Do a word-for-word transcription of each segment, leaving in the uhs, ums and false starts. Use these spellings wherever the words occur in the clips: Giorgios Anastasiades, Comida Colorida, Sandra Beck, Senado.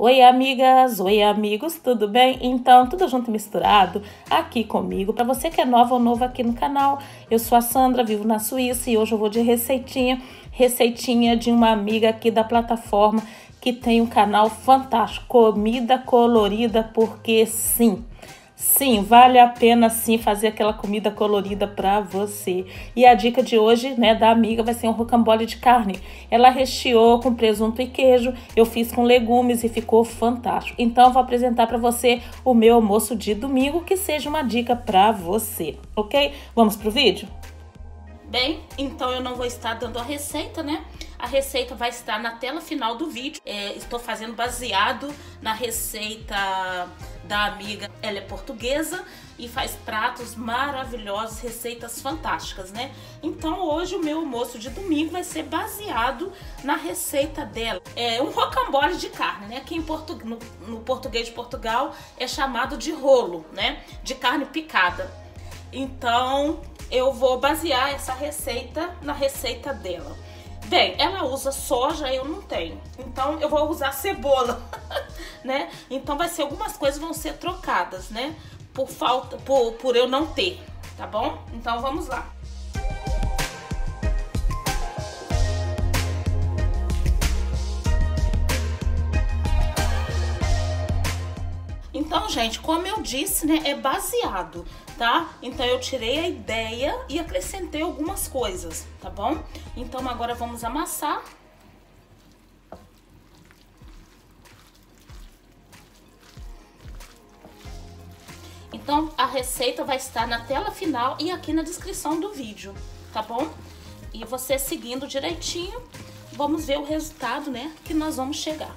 Oi amigas, oi amigos, tudo bem? Então, tudo junto e misturado aqui comigo. Para você que é nova ou novo aqui no canal, eu sou a Sandra, vivo na Suíça e hoje eu vou de receitinha, receitinha de uma amiga aqui da plataforma que tem um canal fantástico, Comida Colorida, porque sim, sim, vale a pena sim fazer aquela comida colorida para você. E a dica de hoje, né, da amiga vai ser um rocambole de carne. Ela recheou com presunto e queijo, eu fiz com legumes e ficou fantástico. Então eu vou apresentar para você o meu almoço de domingo, que seja uma dica para você, ok? Vamos pro vídeo? Bem, então eu não vou estar dando a receita, né? A receita vai estar na tela final do vídeo. É, estou fazendo baseado na receita da amiga. Ela é portuguesa e faz pratos maravilhosos, receitas fantásticas, né? Então hoje o meu almoço de domingo vai ser baseado na receita dela. É um rocambole de carne, né? Que em portu... no, no português de Portugal é chamado de rolo, né? De carne picada. Então eu vou basear essa receita na receita dela. Bem, ela usa soja, eu não tenho, então eu vou usar cebola, né? Então vai ser, algumas coisas vão ser trocadas, né? Por falta, por, por eu não ter, tá bom? Então vamos lá. Então, gente, como eu disse, né, é baseado, tá? Então eu tirei a ideia e acrescentei algumas coisas, tá bom? Então agora vamos amassar. Então a receita vai estar na tela final e aqui na descrição do vídeo, tá bom? E você seguindo direitinho, vamos ver o resultado, né, que nós vamos chegar.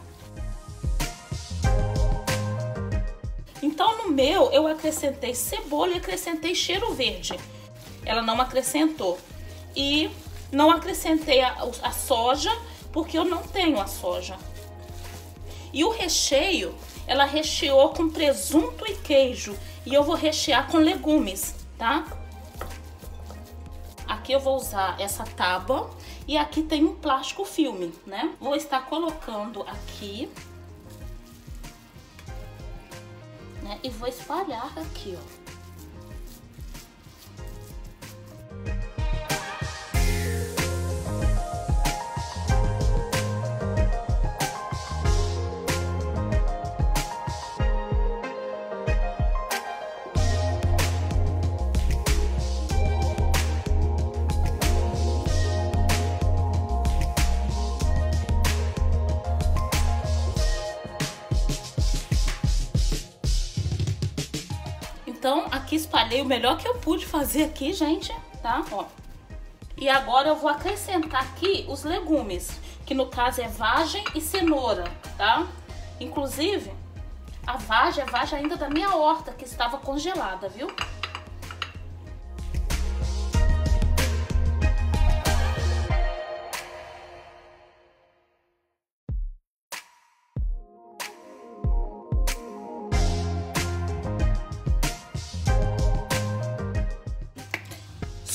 Então no meu eu acrescentei cebola e acrescentei cheiro verde. Ela não acrescentou. E não acrescentei a, a soja porque eu não tenho a soja. E o recheio, ela recheou com presunto e queijo. E eu vou rechear com legumes, tá? Aqui eu vou usar essa tábua e aqui tem um plástico filme, né? Vou estar colocando aqui, né? E vou espalhar aqui, ó. Então, aqui espalhei o melhor que eu pude fazer aqui, gente, tá? Ó. E agora eu vou acrescentar aqui os legumes, que no caso é vagem e cenoura, tá? Inclusive, a vagem, a vagem ainda da minha horta, que estava congelada, viu?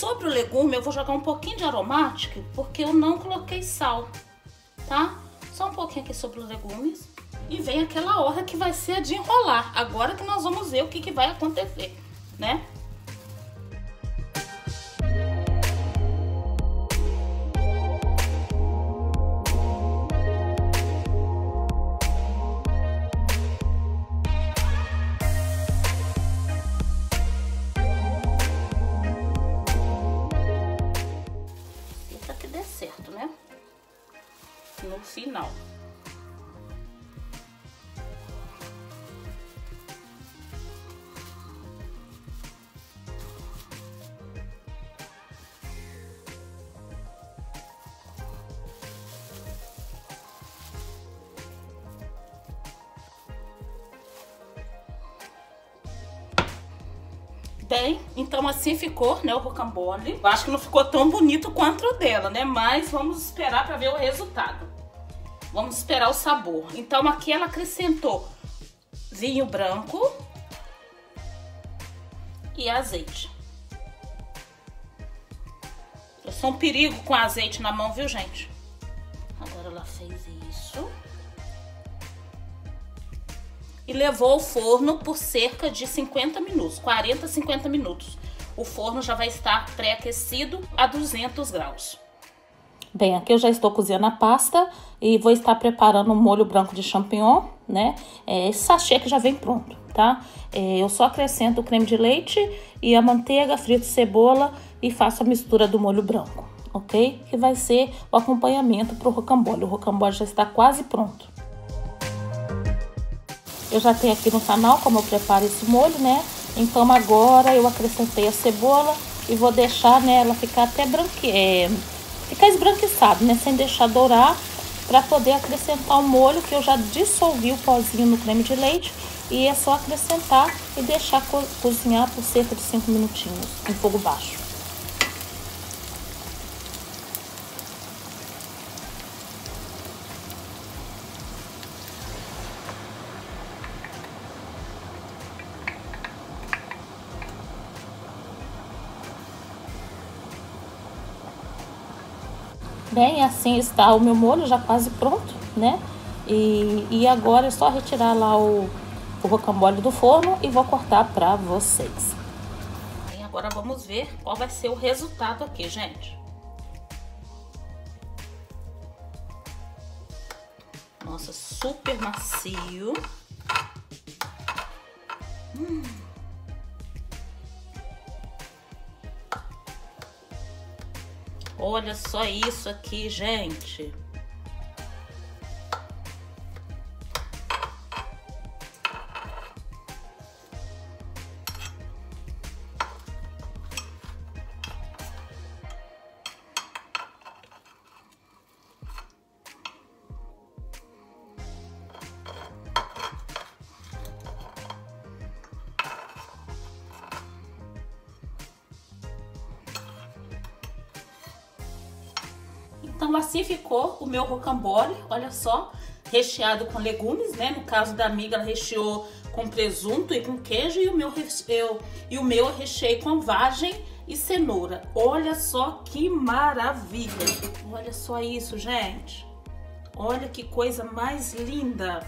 Sobre o legume, eu vou jogar um pouquinho de aromático, porque eu não coloquei sal, tá? Só um pouquinho aqui sobre os legumes. E vem aquela hora que vai ser de enrolar. Agora que nós vamos ver o que, que vai acontecer, né? Certo, né? No final. Bem, então assim ficou, né, o rocambole. Eu acho que não ficou tão bonito quanto o dela, né? Mas vamos esperar para ver o resultado. Vamos esperar o sabor. Então aqui ela acrescentou vinho branco e azeite. Eu sou um perigo com azeite na mão, viu, gente? Agora ela fez isso. e levou ao forno por cerca de cinquenta minutos, quarenta a cinquenta minutos. O forno já vai estar pré-aquecido a duzentos graus. Bem, aqui eu já estou cozinhando a pasta e vou estar preparando um molho branco de champignon, né? É, esse sachê que já vem pronto, tá? É, eu só acrescento o creme de leite e a manteiga, frito cebola e faço a mistura do molho branco, ok? Que vai ser o acompanhamento para o rocambole. O rocambole já está quase pronto. Eu já tenho aqui no canal como eu preparo esse molho, né? Então agora eu acrescentei a cebola e vou deixar, né, ela ficar até branque... é... ficar esbranquiçado, né? Sem deixar dourar, para poder acrescentar o molho, que eu já dissolvi o pozinho no creme de leite. E é só acrescentar e deixar co cozinhar por cerca de cinco minutinhos, em fogo baixo. Bem, assim está o meu molho já quase pronto, né? E, e agora é só retirar lá o, o rocambole do forno e vou cortar para vocês. E agora vamos ver qual vai ser o resultado aqui, gente. Nossa, super macio. Hum. Olha só isso aqui, gente. Então assim ficou o meu rocambole, olha só, recheado com legumes, né? No caso da amiga, ela recheou com presunto e com queijo, e o meu eu, e o meu eu recheei com vagem e cenoura. Olha só que maravilha! Olha só isso, gente! Olha que coisa mais linda!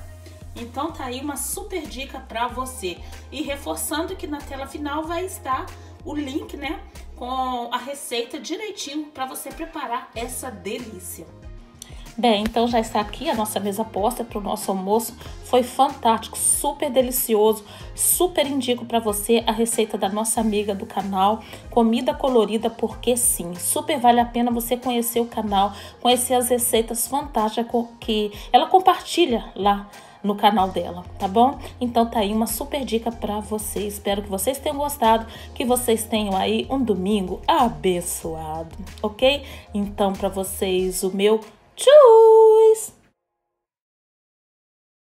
Então tá aí uma super dica pra você. E reforçando que na tela final vai estar o link, né, com a receita direitinho para você preparar essa delícia. Bem, então já está aqui a nossa mesa posta para o nosso almoço. Foi fantástico, super delicioso. Super indico para você a receita da nossa amiga do canal, Comida Colorida, porque sim. Super vale a pena você conhecer o canal, conhecer as receitas fantásticas que ela compartilha lá no canal dela, tá bom? Então tá aí uma super dica pra você. Espero que vocês tenham gostado, que vocês tenham aí um domingo abençoado, ok? Então pra vocês o meu tchau!